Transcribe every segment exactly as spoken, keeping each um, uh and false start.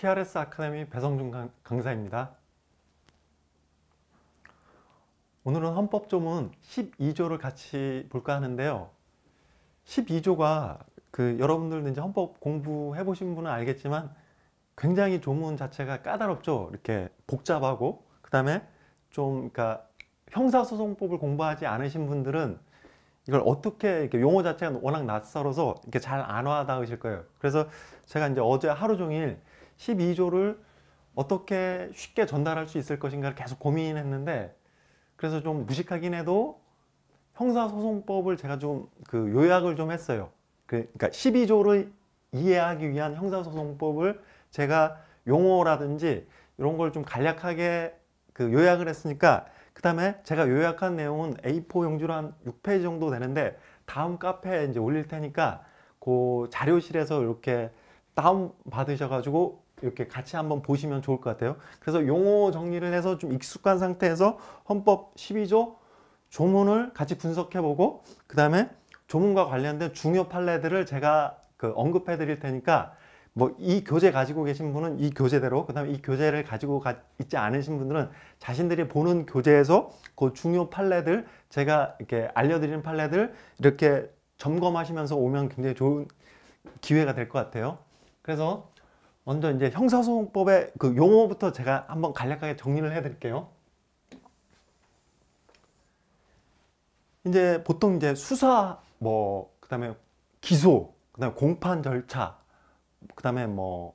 티알에스 아카데미 배성중 강사입니다. 오늘은 헌법조문 십이 조를 같이 볼까 하는데요. 십이 조가 그 여러분들 이제 헌법 공부해 보신 분은 알겠지만 굉장히 조문 자체가 까다롭죠. 이렇게 복잡하고 그 다음에 좀 그러니까 형사소송법을 공부하지 않으신 분들은 이걸 어떻게 이렇게 용어 자체가 워낙 낯설어서 이렇게 잘 안 와닿으실 거예요. 그래서 제가 이제 어제 하루 종일 십이 조를 어떻게 쉽게 전달할 수 있을 것인가를 계속 고민했는데, 그래서 좀 무식하긴 해도 형사소송법을 제가 좀 그 요약을 좀 했어요. 그러니까 십이 조를 이해하기 위한 형사소송법을 제가 용어라든지 이런 걸 좀 간략하게 그 요약을 했으니까, 그 다음에 제가 요약한 내용은 에이 사 용지로 한 육 페이지 정도 되는데 다음 카페에 이제 올릴 테니까 그 자료실에서 이렇게 다운 받으셔가지고 이렇게 같이 한번 보시면 좋을 것 같아요. 그래서 용어 정리를 해서 좀 익숙한 상태에서 헌법 십이 조 조문을 같이 분석해보고 그 다음에 조문과 관련된 중요 판례들을 제가 그 언급해 드릴 테니까 뭐 이 교재 가지고 계신 분은 이 교재대로, 그 다음에 이 교재를 가지고 가, 있지 않으신 분들은 자신들이 보는 교재에서 그 중요 판례들, 제가 이렇게 알려드리는 판례들 이렇게 점검하시면서 오면 굉장히 좋은 기회가 될 것 같아요. 그래서 먼저 이제 형사소송법의 그 용어부터 제가 한번 간략하게 정리를 해 드릴게요. 이제 보통 이제 수사, 뭐 그 다음에 기소, 그 다음에 공판 절차, 그 다음에 뭐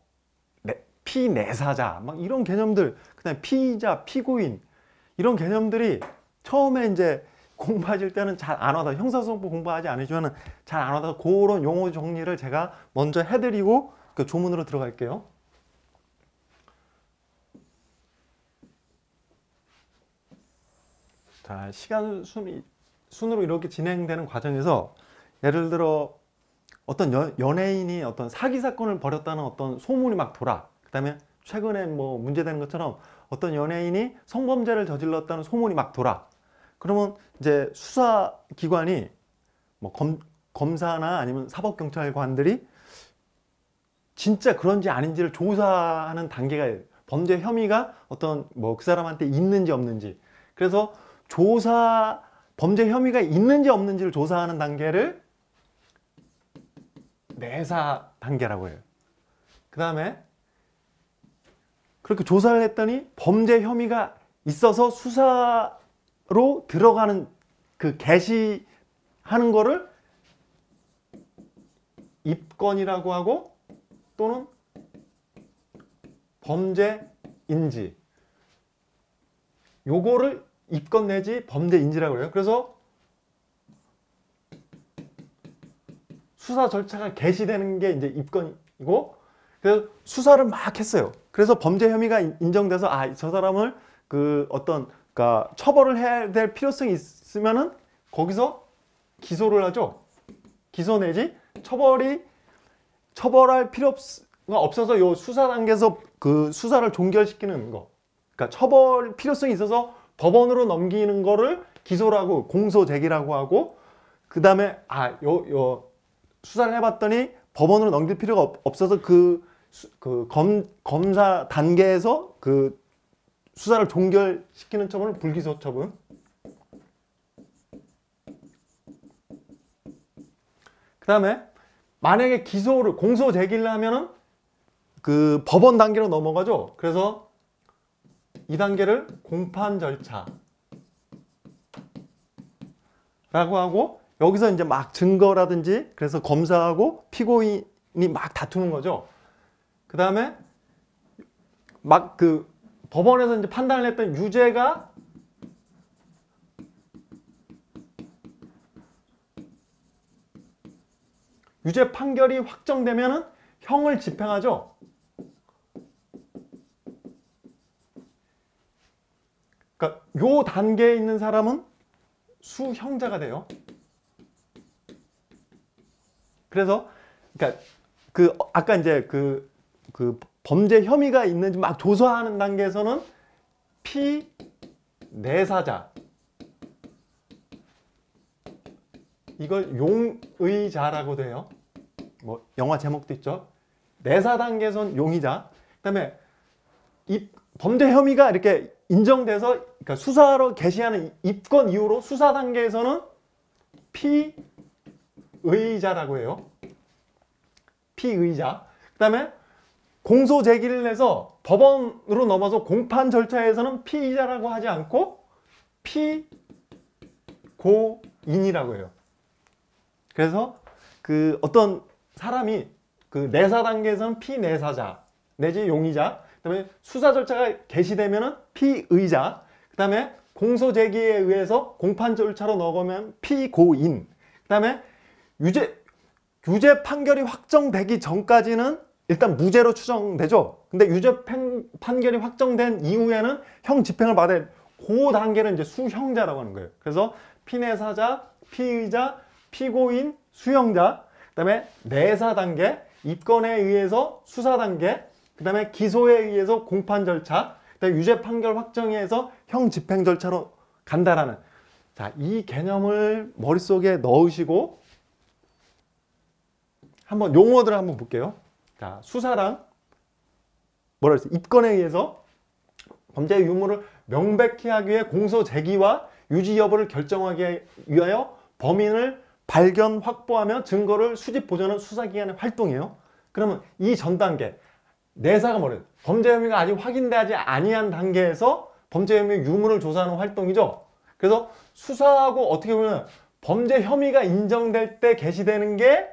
피내사자 막 이런 개념들, 그 다음에 피의자, 피고인 이런 개념들이 처음에 이제 공부하실 때는 잘 안 와서, 형사소송법 공부하지 않으시면 잘 안 와서 그런 용어 정리를 제가 먼저 해드리고 그 조문으로 들어갈게요. 자, 시간 순위, 순으로 이렇게 진행되는 과정에서 예를 들어 어떤 연, 연예인이 어떤 사기 사건을 벌였다는 어떤 소문이 막 돌아. 그 다음에 최근에 뭐 문제되는 것처럼 어떤 연예인이 성범죄를 저질렀다는 소문이 막 돌아. 그러면 이제 수사기관이 뭐 검, 검사나 아니면 사법경찰관들이 진짜 그런지 아닌지를 조사하는 단계가, 범죄 혐의가 어떤 뭐 그 사람한테 있는지 없는지, 그래서 조사 범죄 혐의가 있는지 없는지를 조사하는 단계를 내사 단계라고 해요. 그 다음에 그렇게 조사를 했더니 범죄 혐의가 있어서 수사로 들어가는 그 개시하는 거를 입건이라고 하고, 또는 범죄인지, 요거를 입건 내지 범죄인지라고 해요. 그래서 수사 절차가 개시되는 게 이제 입건이고, 그래서 수사를 막 했어요. 그래서 범죄 혐의가 인정돼서 아, 저 사람을 그 어떤 그러니까 처벌을 해야 될 필요성이 있으면은 거기서 기소를 하죠. 기소 내지 처벌이 처벌할 필요가 없어서 요 수사 단계에서 그 수사를 종결시키는 거, 그러니까 처벌 필요성이 있어서 법원으로 넘기는 거를 기소라고, 공소 제기라고 하고, 그 다음에 아, 요, 요 수사를 해봤더니 법원으로 넘길 필요가 없, 없어서 그, 그 검, 검사 단계에서 그 수사를 종결시키는 처분을 불기소 처분. 그 다음에 만약에 기소를, 공소 제기를 하면은 그 법원 단계로 넘어가죠. 그래서 이 단계를 공판 절차라고 하고, 여기서 이제 막 증거라든지, 그래서 검사하고 피고인이 막 다투는 거죠. 그 다음에 막 그 법원에서 이제 판단을 했던 유죄가 유죄 판결이 확정되면 형을 집행하죠. 그러니까 요 단계에 있는 사람은 수형자가 돼요. 그래서 그러니까 그 아까 이제 그, 그 범죄 혐의가 있는지 막 조사하는 단계에서는 피내사자, 이걸 용의자라고 돼요. 뭐 영화 제목도 있죠. 내사 단계에선 용의자. 그다음에 이 범죄 혐의가 이렇게 인정돼서 그러니까 수사로 개시하는 입건 이후로 수사 단계에서는 피의자라고 해요. 피의자. 그다음에 공소 제기를 해서 법원으로 넘어서 공판 절차에서는 피의자라고 하지 않고 피고인이라고 해요. 그래서 그 어떤 사람이 그 내사 단계에서는 피내사자 내지 용의자, 그다음에 수사 절차가 개시되면은 피의자, 그다음에 공소 제기에 의해서 공판 절차로 넘어가면 피고인, 그다음에 유죄 유죄 판결이 확정되기 전까지는 일단 무죄로 추정되죠. 근데 유죄 판결이 확정된 이후에는 형 집행을 받을 그 단계는 이제 수형자라고 하는 거예요. 그래서 피내사자, 피의자, 피고인, 수형자, 그 다음에 내사 단계, 입건에 의해서 수사 단계, 그 다음에 기소에 의해서 공판 절차, 그 다음에 유죄 판결 확정에 의해서 형 집행 절차로 간다라는, 자, 이 개념을 머릿속에 넣으시고 한번 용어들을 한번 볼게요. 자, 수사랑 뭐라 그랬어요? 입건에 의해서 범죄의 유무를 명백히 하기 위해 공소 제기와 유지 여부를 결정하기 위하여 범인을 발견 확보하며 증거를 수집 보존하는 수사기관의 활동이에요. 그러면 이 전 단계 내사가 뭐래요? 범죄 혐의가 아직 확인되지 아니한 단계에서 범죄 혐의 유무를 조사하는 활동이죠. 그래서 수사하고 어떻게 보면 범죄 혐의가 인정될 때 개시되는 게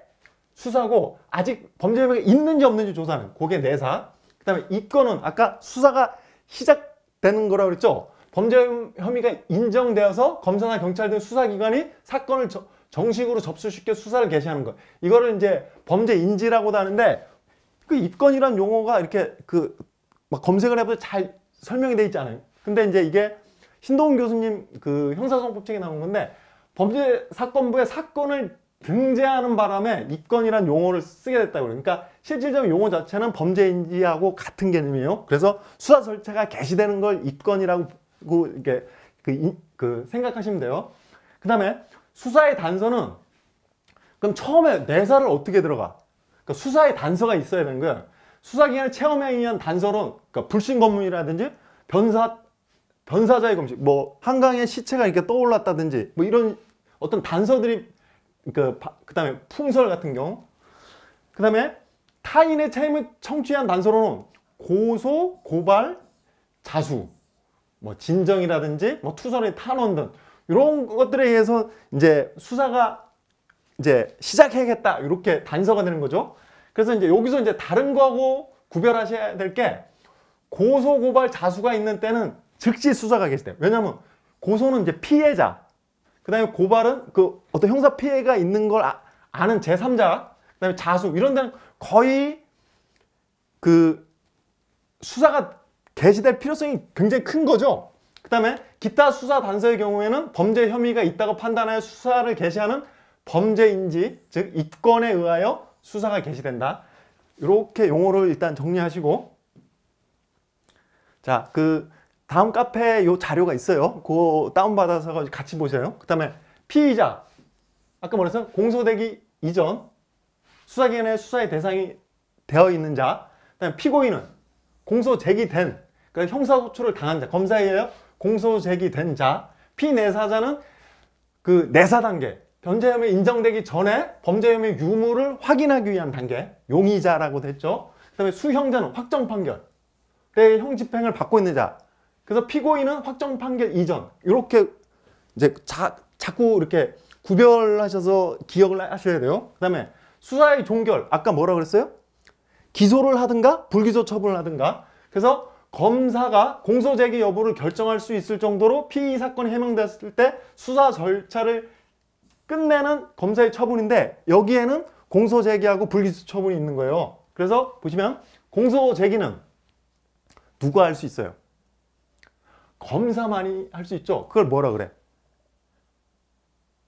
수사고, 아직 범죄 혐의가 있는지 없는지 조사하는 그게 내사. 그 다음에 입건은 아까 수사가 시작되는 거라고 그랬죠. 범죄 혐의가 인정되어서 검사나 경찰 등 수사기관이 사건을 저, 정식으로 접수시켜 수사를 개시하는 거. 이거를 이제 범죄 인지라고도 하는데, 그 입건이란 용어가 이렇게 그 막 검색을 해봐도 잘 설명이 돼 있잖아요. 근데 이제 이게 신동훈 교수님 그 형사소송법책에 나온 건데, 범죄사건부에 사건을 등재하는 바람에 입건이란 용어를 쓰게 됐다고 그래요. 그러니까 실질적인 용어 자체는 범죄 인지하고 같은 개념이에요. 그래서 수사 절차가 개시되는 걸 입건이라고 이렇게 그, 그 생각하시면 돼요. 그 다음에 수사의 단서는, 그럼 처음에 내사를 어떻게 들어가? 그러니까 수사의 단서가 있어야 되는 거야. 수사기관의 체험에 의한 단서론, 그러니까 불신 검문이라든지 변사, 변사자의 검식, 뭐 한강에 시체가 이렇게 떠올랐다든지 뭐 이런 어떤 단서들이, 그, 그 다음에 풍설 같은 경우, 그 다음에 타인의 체험을 청취한 단서론은 고소, 고발, 자수, 뭐 진정이라든지 뭐 투설의 탄원 등 이런 것들에 의해서 이제 수사가 이제 시작해야겠다, 이렇게 단서가 되는 거죠. 그래서 이제 여기서 이제 다른 거하고 구별하셔야 될 게, 고소, 고발, 자수가 있는 때는 즉시 수사가 개시돼요. 왜냐하면 고소는 이제 피해자, 그 다음에 고발은 그 어떤 형사 피해가 있는 걸 아, 아는 제삼자, 그 다음에 자수, 이런 데는 거의 그 수사가 개시될 필요성이 굉장히 큰 거죠. 그 다음에 기타 수사 단서의 경우에는 범죄 혐의가 있다고 판단하여 수사를 개시하는 범죄인지, 즉 입건에 의하여 수사가 개시된다. 이렇게 용어를 일단 정리하시고, 자, 그 다음 카페에 요 자료가 있어요. 그거 다운받아서 같이 보세요. 그 다음에 피의자, 아까 말했어요. 공소되기 이전 수사기관의 수사의 대상이 되어 있는 자, 그 다음에 피고인은 공소 제기된, 그러니까 형사소추를 당한 자, 검사에 의하여 공소 제기된 자, 피내사자는 그 내사 단계, 범죄 혐의 인정되기 전에 범죄 혐의 유무를 확인하기 위한 단계, 용의자라고도 했죠. 그 다음에 수형자는 확정 판결의 형 집행을 받고 있는 자, 그래서 피고인은 확정 판결 이전, 이렇게 이제 자, 자꾸 이렇게 구별하셔서 기억을 하셔야 돼요. 그 다음에 수사의 종결, 아까 뭐라 그랬어요? 기소를 하든가 불기소 처분을 하든가. 그래서 검사가 공소 제기 여부를 결정할 수 있을 정도로 피의 사건이 해명됐을 때 수사 절차를 끝내는 검사의 처분인데, 여기에는 공소 제기하고 불기소 처분이 있는 거예요. 그래서 보시면 공소 제기는 누가 할 수 있어요? 검사만이 할 수 있죠. 그걸 뭐라 그래?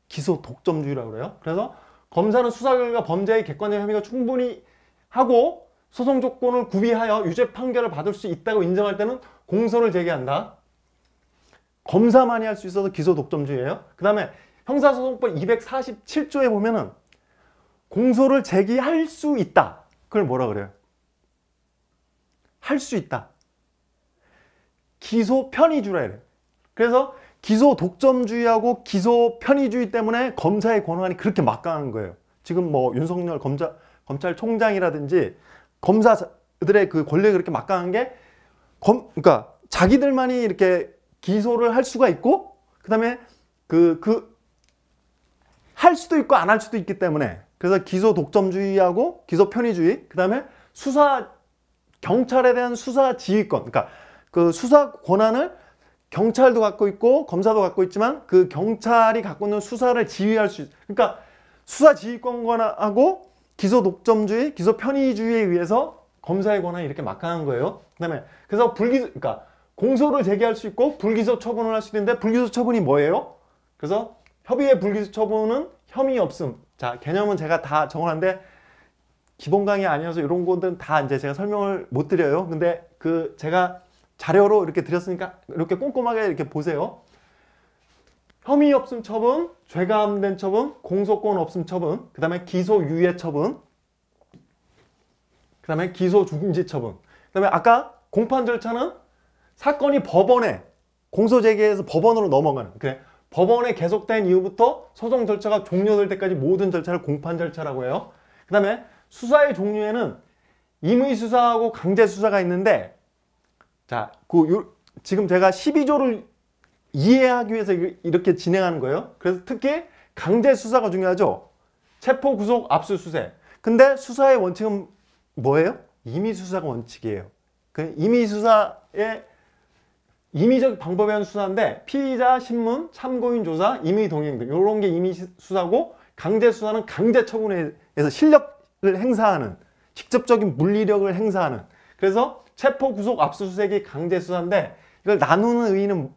기소 독점주의라고 그래요. 그래서 검사는 수사 결과 범죄의 객관적 혐의가 충분히 하고 소송 조건을 구비하여 유죄 판결을 받을 수 있다고 인정할 때는 공소를 제기한다. 검사만이 할 수 있어서 기소 독점주의예요. 그 다음에 형사소송법 이백사십칠 조에 보면은 공소를 제기할 수 있다. 그걸 뭐라 그래요? 할 수 있다. 기소 편의주라 해요. 그래서 기소 독점주의하고 기소 편의주의 때문에 검사의 권한이 그렇게 막강한 거예요. 지금 뭐 윤석열 검사, 검찰총장이라든지 검사들의 그 권력이 그렇게 막강한 게 검, 그러니까 자기들만이 이렇게 기소를 할 수가 있고, 그 다음에 그, 그, 할 수도 있고 안 할 수도 있기 때문에. 그래서 기소 독점주의하고 기소 편의주의, 그 다음에 수사, 경찰에 대한 수사 지휘권, 그러니까 그 수사 권한을 경찰도 갖고 있고 검사도 갖고 있지만 그 경찰이 갖고 있는 수사를 지휘할 수 있, 그러니까 수사 지휘권하고 기소 독점주의, 기소 편의주의에 의해서 검사의 권한이 이렇게 막강한 거예요. 그다음에 그래서 불기소, 그러니까 공소를 제기할 수 있고 불기소 처분을 할 수 있는데, 불기소 처분이 뭐예요? 그래서 협의의 불기소 처분은 혐의 없음. 자, 개념은 제가 다 정하는데 기본 강의 아니어서 이런 것들은 다 이제 제가 설명을 못 드려요. 근데 그 제가 자료로 이렇게 드렸으니까 이렇게 꼼꼼하게 이렇게 보세요. 혐의 없음 처분, 죄가 함된 처분, 공소권 없음 처분, 그 다음에 기소 유예 처분, 그 다음에 기소 중지 처분. 그 다음에 아까 공판 절차는 사건이 법원에, 공소 제기에서 법원으로 넘어가는, 그래, 법원에 계속된 이후부터 소송 절차가 종료될 때까지 모든 절차를 공판 절차라고 해요. 그 다음에 수사의 종류에는 임의 수사하고 강제 수사가 있는데, 자, 그 요, 지금 제가 십이 조를 이해하기 위해서 이렇게 진행하는 거예요. 그래서 특히 강제 수사가 중요하죠. 체포, 구속, 압수수색. 근데 수사의 원칙은 뭐예요? 임의 수사가 원칙이에요. 그 임의 수사의 임의적 방법에 의한 수사인데, 피의자, 신문, 참고인 조사, 임의 동행 등 이런 게 임의 수사고, 강제 수사는 강제 처분에 의해서 실력을 행사하는, 직접적인 물리력을 행사하는. 그래서 체포, 구속, 압수수색이 강제 수사인데, 이걸 나누는 의의는,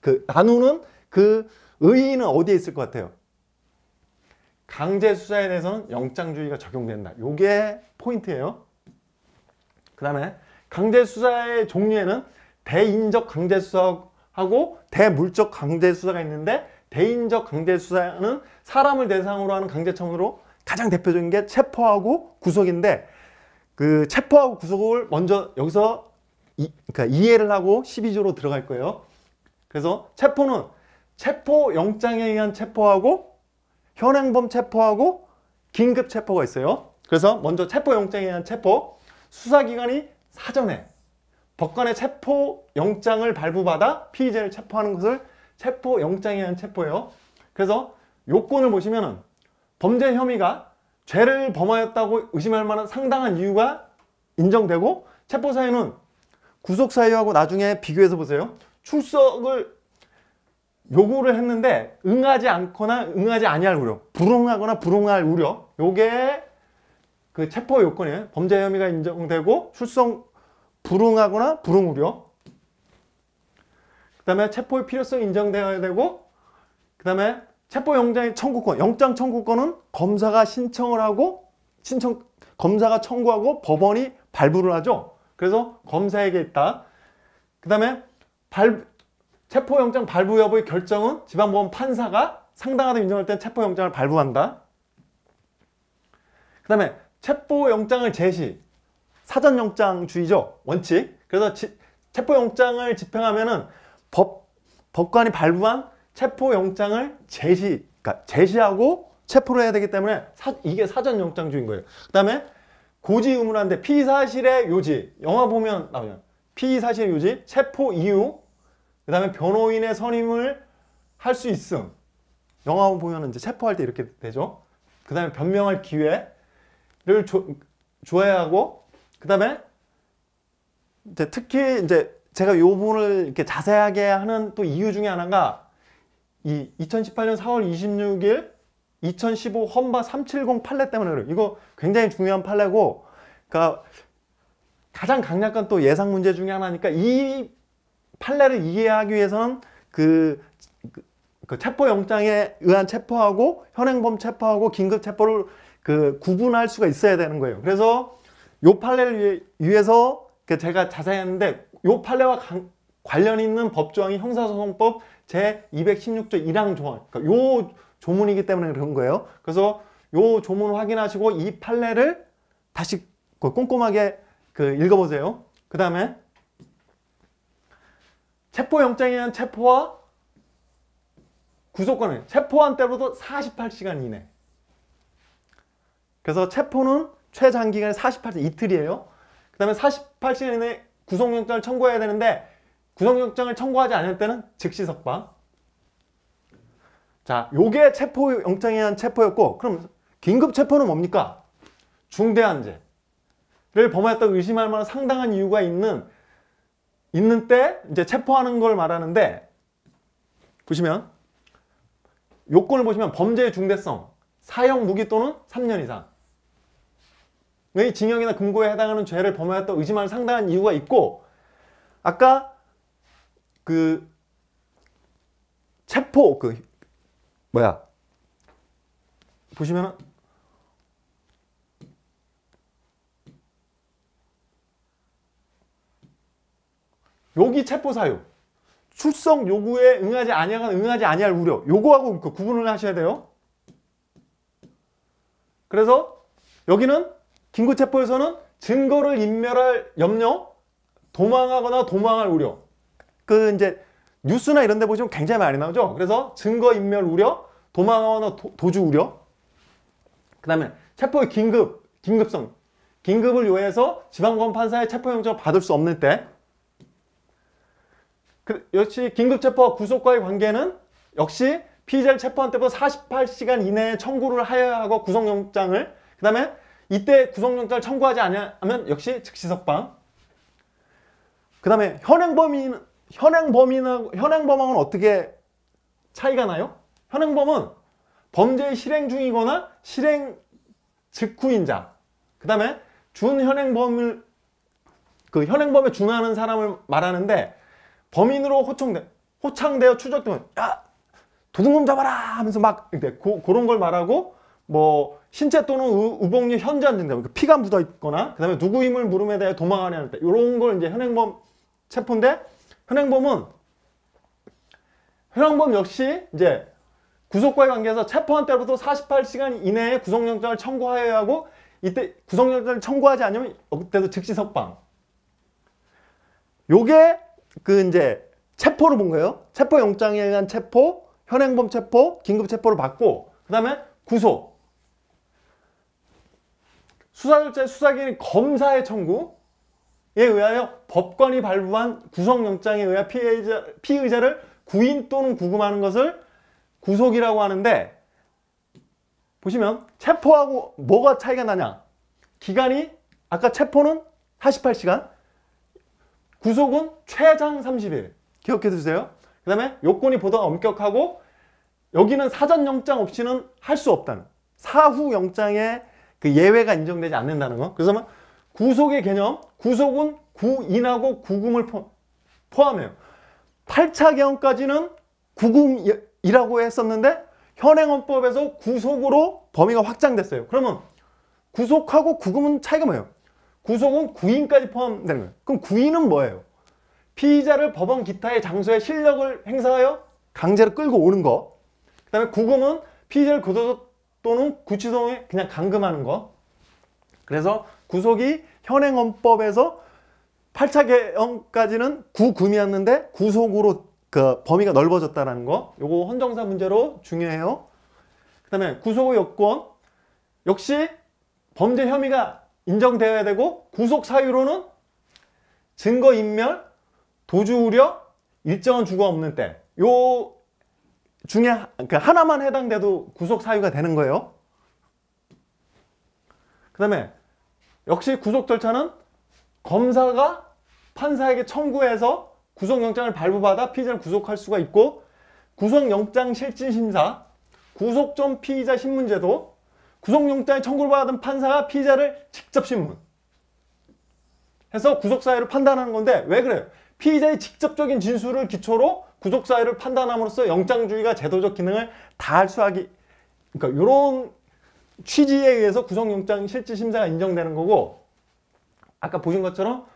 그 나누는 그 의의는 어디에 있을 것 같아요? 강제 수사에 대해서는 영장주의가 적용된다. 요게 포인트예요. 그 다음에 강제 수사의 종류에는 대인적 강제 수사하고 대물적 강제 수사가 있는데, 대인적 강제 수사는 사람을 대상으로 하는 강제 처분으로 가장 대표적인 게 체포하고 구속인데, 그 체포하고 구속을 먼저 여기서 이, 그러니까 이해를 하고 십이 조로 들어갈 거예요. 그래서 체포는 체포 영장에 의한 체포하고 현행범 체포하고 긴급 체포가 있어요. 그래서 먼저 체포 영장에 의한 체포. 수사기관이 사전에 법관의 체포 영장을 발부받아 피의자를 체포하는 것을 체포 영장에 의한 체포예요. 그래서 요건을 보시면은 범죄 혐의가 죄를 범하였다고 의심할 만한 상당한 이유가 인정되고, 체포 사유는 구속 사유하고 나중에 비교해서 보세요. 출석을 요구를 했는데 응하지 않거나 응하지 아니할 우려, 불응하거나 불응할 우려, 요게 그 체포 요건이에요. 범죄 혐의가 인정되고 출석 불응하거나 불응 우려, 그 다음에 체포의 필요성이 인정되어야 되고, 그 다음에 체포 영장의 청구권, 영장 청구권은 검사가 신청을 하고, 신청, 검사가 청구하고 법원이 발부를 하죠. 그래서 검사에게 있다. 그 다음에 발, 체포 영장 발부 여부의 결정은 지방법원 판사가 상당하다고 인정할 때는 체포 영장을 발부한다. 그 다음에 체포 영장을 제시, 사전 영장주의죠, 원칙. 그래서 지, 체포 영장을 집행하면은 법, 법관이 발부한 체포영장을 제시, 그러니까 제시하고 체포를 해야 되기 때문에 사, 이게 사전영장주의인 거예요. 그 다음에 고지 의무라는데, 피의사실의 요지, 영화 보면 나오죠. 피의사실의 요지, 체포 이유, 그 다음에 변호인의 선임을 할 수 있음. 영화 보면 이제 체포할 때 이렇게 되죠. 그 다음에 변명할 기회를 조, 줘야 하고, 그 다음에 이제 특히 이제 제가 요 부분을 이렇게 자세하게 하는 또 이유 중에 하나가, 이 이천십팔 년 사 월 이십육 일 이천십오 헌바 삼칠공 판례 때문에 그래요. 이거 굉장히 중요한 판례고, 그러니까 가장 강력한 또 예상 문제 중에 하나니까, 이 판례를 이해하기 위해서는 그, 그, 그 체포 영장에 의한 체포하고 현행범 체포하고 긴급 체포를 그 구분할 수가 있어야 되는 거예요. 그래서 요 판례를 위해, 위해서 제가 자세히 했는데, 요 판례와 강, 관련 있는 법조항이 형사소송법 제 이백십육 조 일 항 조항, 그러니까 요 조문이기 때문에 그런 거예요. 그래서 요 조문 확인하시고 이 판례를 다시 꼼꼼하게 그 읽어보세요. 그 다음에 체포영장에 의한 체포와 구속권은 체포한 때로도 사십팔 시간 이내. 그래서 체포는 최장기간이 사십팔 시간, 이틀이에요. 그 다음에 사십팔 시간 이내에 구속영장을 청구해야 되는데 구속영장을 청구하지 않을 때는 즉시 석방. 자, 요게 체포영장에 의한 체포였고, 그럼 긴급체포는 뭡니까? 중대한죄를 범하였다고 의심할 만한 상당한 이유가 있는 있는 때 이제 체포하는 걸 말하는데, 보시면 요건을 보시면 범죄의 중대성, 사형 무기 또는 삼 년 이상의 징역이나 금고에 해당하는 죄를 범하였다고 의심하는 상당한 이유가 있고, 아까 그 체포 그 뭐야 보시면 여기 체포 사유, 출석 요구에 응하지 아니하거나 응하지 아니할 우려, 요거하고 구분을 하셔야 돼요. 그래서 여기는 긴급 체포에서는 증거를 인멸할 염려, 도망하거나 도망할 우려. 그 이제 뉴스나 이런 데 보시면 굉장히 많이 나오죠. 그래서 증거 인멸 우려, 도망하거나 도, 도주 우려. 그다음에 체포의 긴급, 긴급성. 긴급을 요해서 지방법원 판사의 체포영장을 받을 수 없는 때. 그, 역시 긴급체포와 구속과의 관계는 역시 피의자를 체포한 때부터 사십팔 시간 이내에 청구를 하여야 하고, 구속영장을 그 다음에 이때 구속영장을 청구하지 않으면 역시 즉시 석방. 그 다음에 현행범인, 현행범인하고, 현행범하고는 어떻게 차이가 나요? 현행범은 범죄의 실행 중이거나 실행 직후인 자, 그 다음에 준현행범을, 그 현행범에 준하는 사람을 말하는데, 범인으로 호청돼, 호창되어 추적되면 야 도둑놈 잡아라 하면서 막 고, 그런 걸 말하고, 뭐 신체 또는 우, 우복류 현저한 증거, 피가 묻어 있거나 그 다음에 누구임을 물음에 대해 도망하려 할 때, 이런 걸 이제 현행범 체포인데, 현행범은 현행범 역시 이제 구속과의 관계에서 체포한 때로부터 사십팔 시간 이내에 구속영장을 청구하여야 하고, 이때 구속영장을 청구하지 않으면 그때도 즉시 석방. 요게 그 이제 체포를 본 거예요. 체포영장에 의한 체포, 현행범 체포, 긴급체포를 받고, 그 다음에 구속, 수사절차의 수사기관인 검사의 청구에 의하여 법관이 발부한 구속영장에 의하여 피의자, 피의자를 구인 또는 구금하는 것을 구속이라고 하는데, 보시면 체포하고 뭐가 차이가 나냐, 기간이 아까 체포는 사십팔 시간, 구속은 최장 삼십 일. 기억해 두세요. 그 다음에 요건이 보다 엄격하고, 여기는 사전 영장 없이는 할 수 없다는, 사후 영장의 그 예외가 인정되지 않는다는 거. 그래서 구속의 개념, 구속은 구인하고 구금을 포, 포함해요. 팔 차 개헌까지는 구금이라고 했었는데 현행헌법에서 구속으로 범위가 확장됐어요. 그러면 구속하고 구금은 차이가 뭐예요? 구속은 구인까지 포함되는 거예요. 그럼 구인은 뭐예요? 피의자를 법원 기타의 장소에 실력을 행사하여 강제로 끌고 오는 거. 그 다음에 구금은 피의자를 교도소 또는 구치소에 그냥 감금하는 거. 그래서 구속이 현행헌법에서 팔 차 개헌까지는 구금이었는데 구속으로 그 범위가 넓어졌다는 거. 요거 헌정사 문제로 중요해요. 그 다음에 구속의 요건 역시 범죄 혐의가 인정되어야 되고, 구속 사유로는 증거인멸, 도주 우려, 일정한 주거 없는 때, 요 중에 하나만 해당돼도 구속 사유가 되는 거예요. 그 다음에 역시 구속 절차는 검사가 판사에게 청구해서 구속영장을 발부받아 피의자를 구속할 수가 있고, 구속영장 실질심사, 구속 전 피의자 신문제도, 구속영장에 청구를 받은 판사가 피의자를 직접 신문 해서 구속사유를 판단하는 건데, 왜 그래요? 피의자의 직접적인 진술을 기초로 구속사유를 판단함으로써 영장주의가 제도적 기능을 다할 수 하기, 그러니까 이런 취지에 의해서 구속영장 실질심사가 인정되는 거고, 아까 보신 것처럼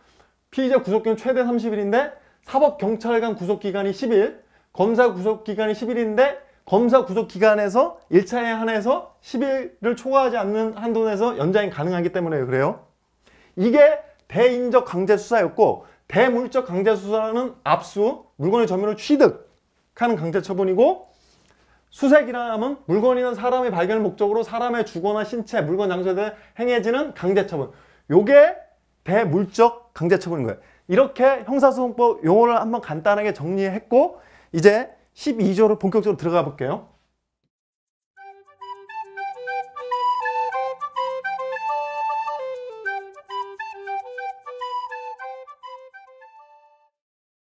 피의자 구속기간 최대 삼십 일인데 사법경찰관 구속기간이 십 일, 검사 구속기간이 십 일인데 검사 구속기간에서 일 차에 한해서 십 일을 초과하지 않는 한도 내에서 연장이 가능하기 때문에 그래요. 이게 대인적 강제 수사였고 대물적 강제 수사는 압수, 물건의 점유를 취득하는 강제 처분이고 수색이라면 물건이나 사람의 발견을 목적으로 사람의 주거나 신체, 물건 장소에 대해 행해지는 강제 처분. 요게 대물적 강제 처분인 거예요. 이렇게 형사소송법 용어를 한번 간단하게 정리했고 이제 십이 조를 본격적으로 들어가 볼게요.